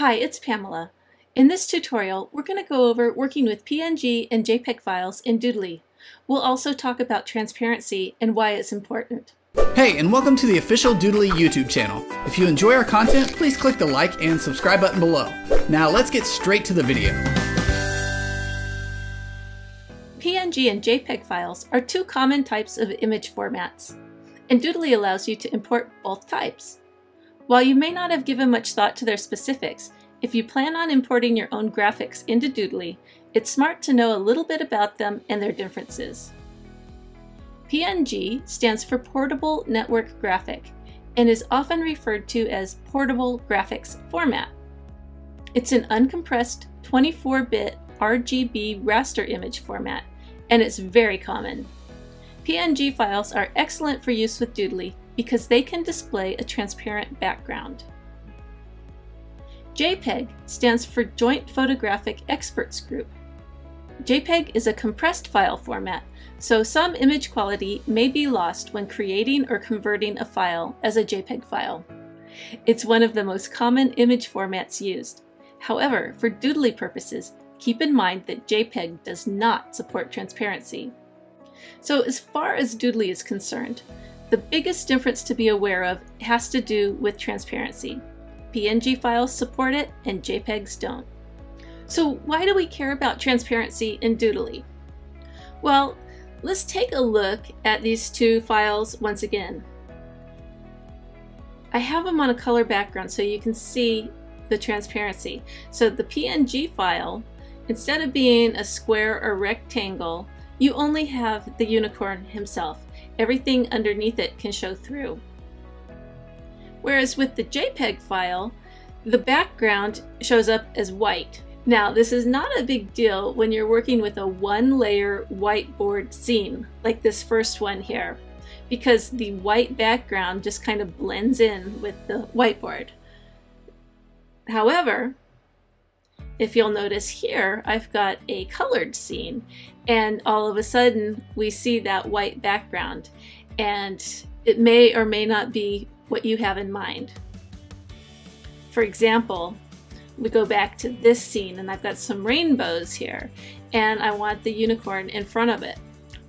Hi, it's Pamela. In this tutorial, we're going to go over working with PNG and JPEG files in Doodly. We'll also talk about transparency and why it's important. Hey, and welcome to the official Doodly YouTube channel. If you enjoy our content, please click the like and subscribe button below. Now let's get straight to the video. PNG and JPEG files are two common types of image formats, and Doodly allows you to import both types. While you may not have given much thought to their specifics, if you plan on importing your own graphics into Doodly, it's smart to know a little bit about them and their differences. PNG stands for Portable Network Graphic and is often referred to as Portable Graphics Format. It's an uncompressed 24-bit RGB raster image format, and it's very common. PNG files are excellent for use with Doodly because they can display a transparent background. JPEG stands for Joint Photographic Experts Group. JPEG is a compressed file format, so some image quality may be lost when creating or converting a file as a JPEG file. It's one of the most common image formats used. However, for Doodly purposes, keep in mind that JPEG does not support transparency. So as far as Doodly is concerned, the biggest difference to be aware of has to do with transparency. PNG files support it and JPEGs don't. So why do we care about transparency in Doodly? Well, let's take a look at these two files once again. I have them on a color background so you can see the transparency. So the PNG file, instead of being a square or rectangle, you only have the unicorn himself. Everything underneath it can show through. Whereas with the JPEG file, the background shows up as white. Now, this is not a big deal when you're working with a one-layer whiteboard scene, like this first one here, because the white background just kind of blends in with the whiteboard. However, if you'll notice here, I've got a colored scene, and all of a sudden we see that white background, and it may or may not be what you have in mind. For example, we go back to this scene and I've got some rainbows here, and I want the unicorn in front of it.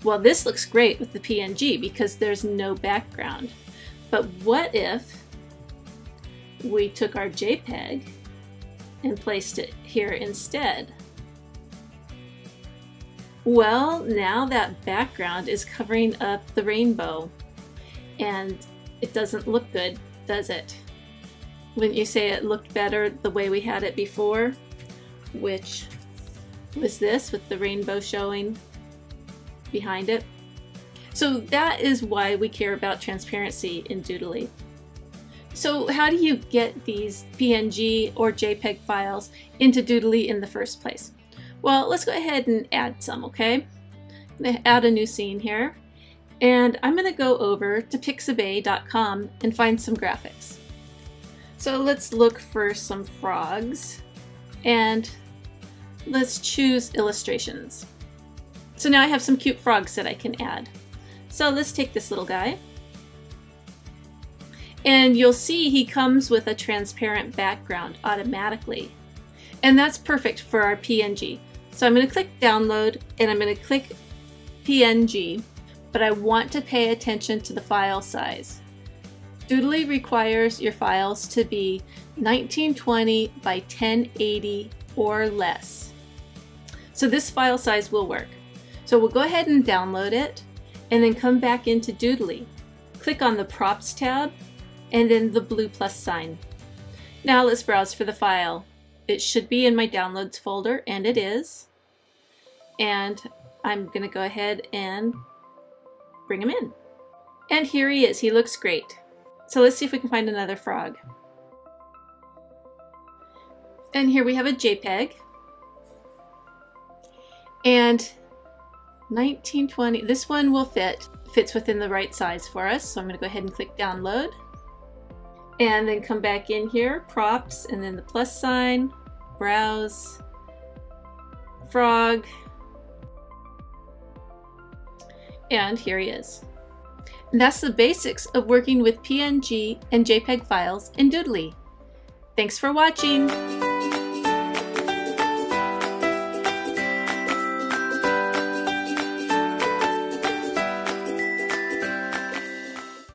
Well, this looks great with the PNG because there's no background. But what if we took our JPEG and placed it here instead? Well, now that background is covering up the rainbow, and it doesn't look good, does it? Wouldn't you say it looked better the way we had it before, which was this with the rainbow showing behind it? So that is why we care about transparency in Doodly. So how do you get these PNG or JPEG files into Doodly in the first place? Well, let's go ahead and add some, okay? I'm going to add a new scene here, and I'm going to go over to pixabay.com and find some graphics. So let's look for some frogs, and let's choose illustrations. So now I have some cute frogs that I can add. So let's take this little guy. And you'll see he comes with a transparent background automatically. And that's perfect for our PNG. So I'm going to click download and I'm going to click PNG, but I want to pay attention to the file size. Doodly requires your files to be 1920 by 1080 or less. So this file size will work. So we'll go ahead and download it and then come back into Doodly. Click on the Props tab and then the blue plus sign. Now let's browse for the file. It should be in my downloads folder, and it is. And I'm gonna go ahead and bring him in. And here he is, he looks great. So let's see if we can find another frog. And here we have a JPEG. And 1920, this one will fits within the right size for us. So I'm gonna go ahead and click download. And then come back in here, props, and then the plus sign, browse, frog, and here he is. And that's the basics of working with PNG and JPEG files in Doodly. Thanks for watching.